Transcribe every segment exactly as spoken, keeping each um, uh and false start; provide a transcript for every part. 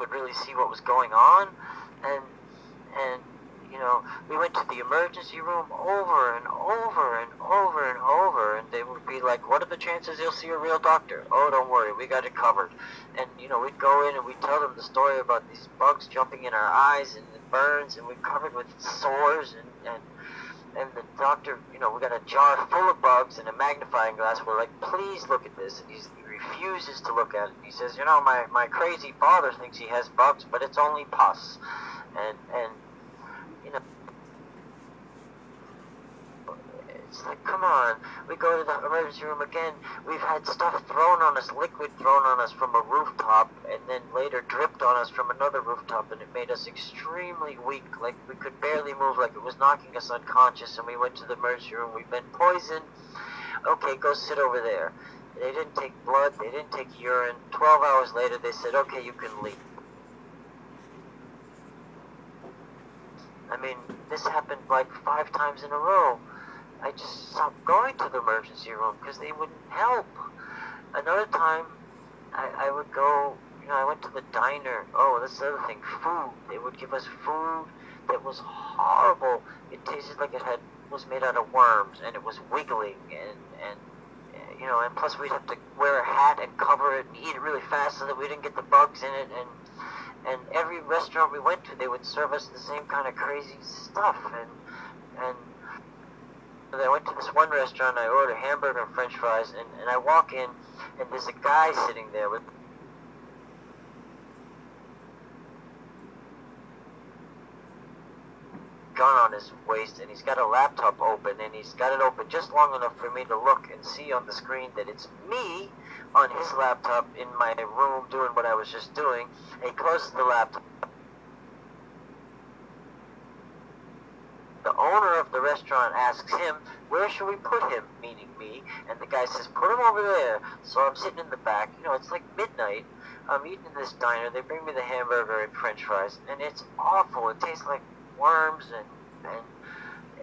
would really see what was going on, and and you know, we went to the emergency room over and over and over and over, and they would be like, what are the chances you'll see a real doctor? Oh, don't worry, we got it covered. And, you know, we'd go in and we'd tell them the story about these bugs jumping in our eyes and the burns, and we're covered with sores, and, and, and the doctor, you know, we got a jar full of bugs and a magnifying glass. We're like, please look at this. And he's, he refuses to look at it. He says, you know, my, my crazy father thinks he has bugs, but it's only pus. And, and, you know, it's like, come on. We go to the emergency room again. We've had stuff thrown on us, liquid thrown on us from a rooftop, and then later dripped on us from another rooftop, and it made us extremely weak. Like, we could barely move, like it was knocking us unconscious, and we went to the emergency room. We've been poisoned. Okay, go sit over there. They didn't take blood. They didn't take urine. Twelve hours later, they said, okay, you can leave. I mean, this happened like five times in a row. I just stopped going to the emergency room because they wouldn't help. Another time, I, I would go, you know, I went to the diner. Oh, that's the other thing, food. They would give us food that was horrible. It tasted like it had was made out of worms, and it was wiggling, and, and you know, and plus we'd have to wear a hat and cover it and eat it really fast so that we didn't get the bugs in it, and And every restaurant we went to, they would serve us the same kind of crazy stuff. And and I went to this one restaurant, I ordered a hamburger and french fries, and, and I walk in, and there's a guy sitting there with... gun on his waist, and he's got a laptop open, and he's got it open just long enough for me to look and see on the screen that it's me on his laptop in my room doing what I was just doing. And he closes the laptop. The owner of the restaurant asks him, where should we put him, meaning me, and the guy says, put him over there. So I'm sitting in the back, you know, it's like midnight, I'm eating in this diner, they bring me the hamburger and french fries, and it's awful, it tastes like worms, and, and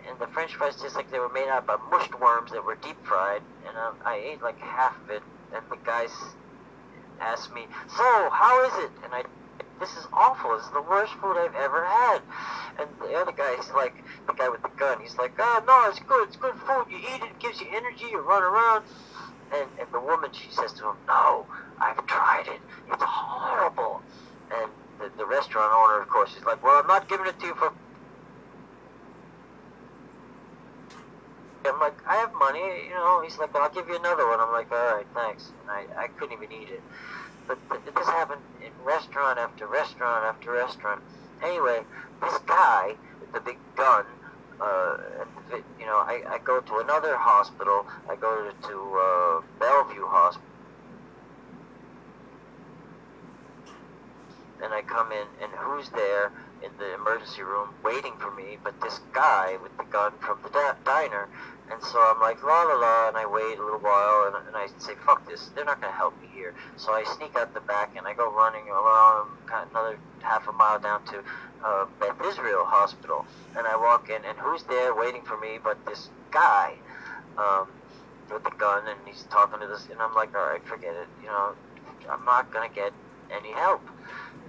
and the french fries taste like they were made out of mushed worms that were deep fried, and I, I ate like half of it, and the guys asked me, so how is it? And I, this is awful, it's the worst food I've ever had. And the other guy, he's like, the guy with the gun, he's like, oh no, it's good, it's good food, you eat it, it gives you energy, you run around. And, and the woman, she says to him, no, I've tried it, it's horrible. And the, the restaurant owner, of course, he's like, well, I'm not giving it to you for... I'm like, I have money, you know. He's like, I'll give you another one. I'm like, all right, thanks. And I, I couldn't even eat it. But th this happened in restaurant after restaurant after restaurant. Anyway, this guy with the big gun, uh, you know, I, I go to another hospital. I go to, to uh, Bellevue Hospital. And I come in, and who's there in the emergency room waiting for me but this guy with the gun from the diner? And so I'm like, la la la, and I wait a little while, and, and I say, fuck this, they're not going to help me here. So I sneak out the back, and I go running around another half a mile down to uh, Beth Israel Hospital. And I walk in, and who's there waiting for me but this guy um, with the gun, and he's talking to this, and I'm like, alright, forget it, you know, I'm not going to get any help.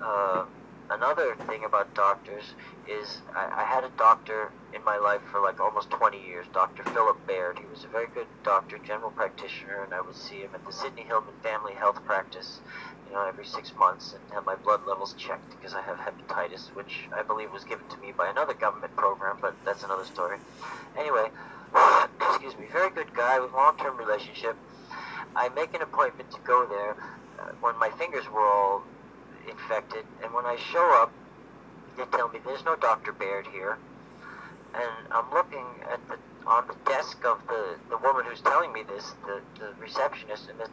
Uh, another thing about doctors is I, I had a doctor in my life for like almost twenty years, Doctor Philip Baird. He was a very good doctor, general practitioner, and I would see him at the Sidney Hillman Family Health Practice, you know, every six months and have my blood levels checked because I have hepatitis, which I believe was given to me by another government program, but that's another story. Anyway, excuse me, very good guy with long-term relationship. I make an appointment to go there uh, when my fingers were all infected, and when I show up, they tell me there's no Doctor Baird here, and I'm looking at the on the desk of the the woman who's telling me this, the, the receptionist, and the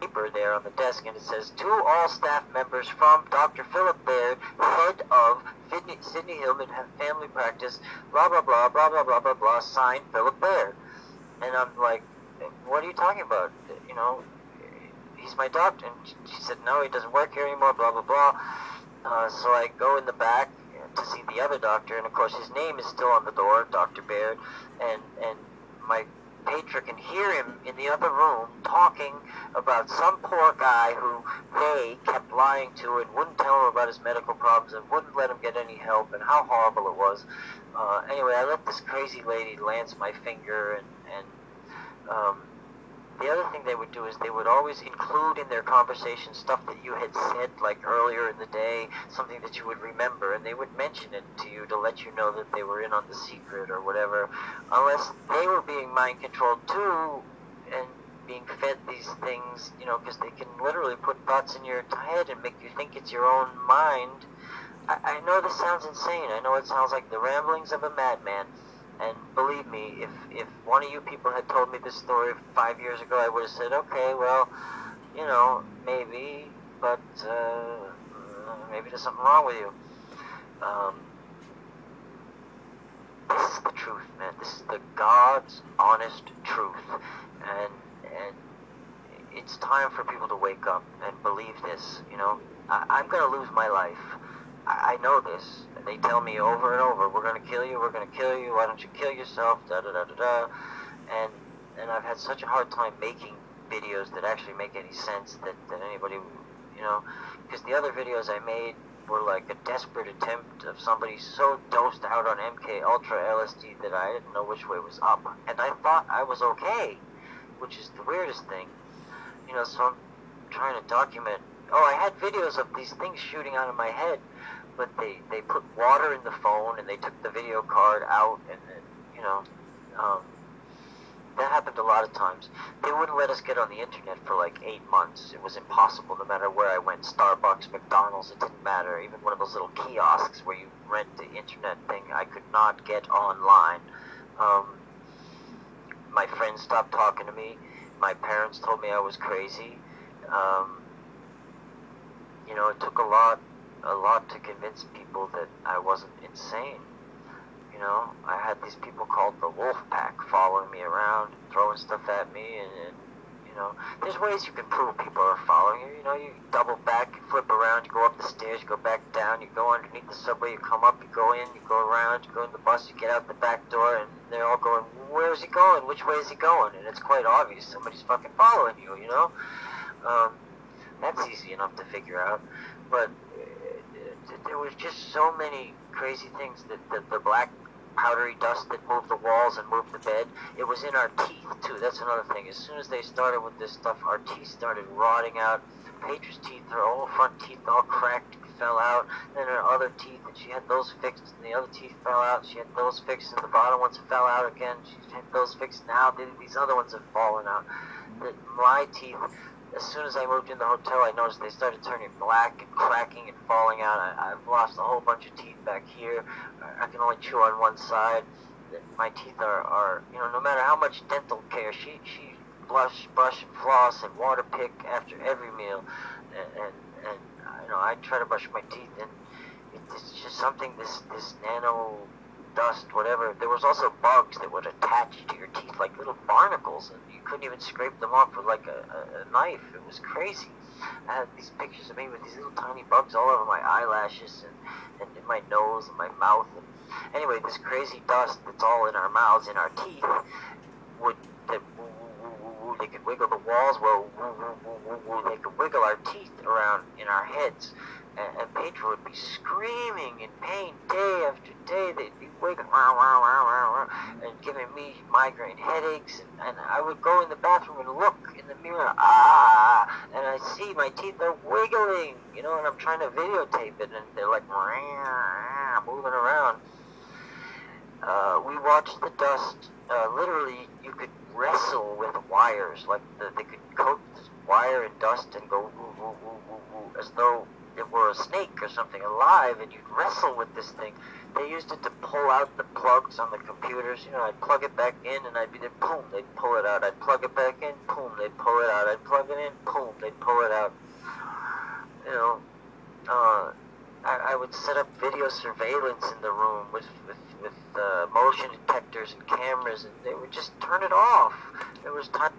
paper there on the desk, and it says, to all staff members from Doctor Philip Baird, head of Sidney, Sidney Hillman Family Practice, blah blah blah blah blah blah blah blah, signed Philip Baird. And I'm like, what are you talking about? You know, he's my doctor. And she said, no, he doesn't work here anymore, blah, blah, blah. Uh, so I go in the back to see the other doctor, and of course his name is still on the door, Doctor Baird, and, and my Nature can hear him in the other room talking about some poor guy who they kept lying to and wouldn't tell him about his medical problems and wouldn't let him get any help and how horrible it was. Uh, anyway, I let this crazy lady lance my finger, and, and um, the other thing they would do is they would always include in their conversation stuff that you had said, like earlier in the day, something that you would remember, and they would mention it to you to let you know that they were in on the secret or whatever, unless they were being mind controlled too and being fed these things, you know, because they can literally put thoughts in your head and make you think it's your own mind. I, I know this sounds insane. I know it sounds like the ramblings of a madman. And believe me, if, if one of you people had told me this story five years ago, I would have said, okay, well, you know, maybe, but uh, maybe there's something wrong with you. Um, this is the truth, man. This is the God's honest truth. And, and it's time for people to wake up and believe this, you know. I, I'm going to lose my life. I know this. They tell me over and over, we're going to kill you, we're going to kill you, why don't you kill yourself, da-da-da-da-da. And and I've had such a hard time making videos that actually make any sense that, that anybody, you know, because the other videos I made were like a desperate attempt of somebody so dosed out on M K Ultra L S D that I didn't know which way was up. And I thought I was okay, which is the weirdest thing. You know, so I'm trying to document, oh, I had videos of these things shooting out of my head, but they, they put water in the phone and they took the video card out, and, and you know, um, that happened a lot of times. They wouldn't let us get on the internet for like eight months. It was impossible no matter where I went, Starbucks, McDonald's, it didn't matter. Even one of those little kiosks where you rent the internet thing, I could not get online. Um, my friends stopped talking to me. My parents told me I was crazy. Um, you know, it took a lot. a lot to convince people that I wasn't insane. You know, I had these people called the Wolf Pack following me around, throwing stuff at me, and, and you know, there's ways you can prove people are following you. You know, you double back, you flip around, you go up the stairs, you go back down, you go underneath the subway, you come up, you go in, you go around, you go in the bus, you get out the back door, and they're all going, where's he going, which way is he going? And it's quite obvious, somebody's fucking following you, you know? Um, that's easy enough to figure out, but there was just so many crazy things that, that the black powdery dust that moved the walls and moved the bed, it was in our teeth too. That's another thing. As soon as they started with this stuff, our teeth started rotting out. Paitra's teeth, her whole front teeth all cracked and fell out. Then her other teeth, and she had those fixed, and the other teeth fell out. She had those fixed, and the bottom ones fell out again. She had those fixed. Now these other ones have fallen out. The, my teeth... As soon as I moved in the hotel, I noticed they started turning black and cracking and falling out. I, I've lost a whole bunch of teeth back here. I can only chew on one side. My teeth are, are you know, no matter how much dental care, she, she blush, brush, and floss and water pick after every meal. And, and, and you know, I try to brush my teeth, and it's just something, this, this nano... dust, whatever. There was also bugs that would attach to your teeth like little barnacles, and you couldn't even scrape them off with like a, a knife. It was crazy. I had these pictures of me with these little tiny bugs all over my eyelashes and, and in my nose and my mouth. And anyway, this crazy dust that's all in our mouths, in our teeth, would that woo, woo, woo, woo, they could wiggle the walls, well, woo, woo, woo, woo, woo, they could wiggle our teeth around in our heads. And, and Pedro would be screaming in pain day after day. They'd be wiggling, rah, rah, rah, rah, rah, and giving me migraine headaches. And, and I would go in the bathroom and look in the mirror, ah, and I see my teeth are wiggling, you know, and I'm trying to videotape it, and they're like, rah, rah, moving around. Uh, we watched the dust. Uh, literally, you could wrestle with wires, like the, they could coat this wire in dust and go, woo, woo, woo, woo, woo, as though it were a snake or something alive, and you'd wrestle with this thing. They used it to pull out the plugs on the computers. You know, I'd plug it back in, and I'd be there, boom, they'd pull it out. I'd plug it back in, boom, they'd pull it out. I'd plug it in, boom, they'd pull it out. You know, uh, I, I would set up video surveillance in the room with, with, with uh, motion detectors and cameras, and they would just turn it off. There was time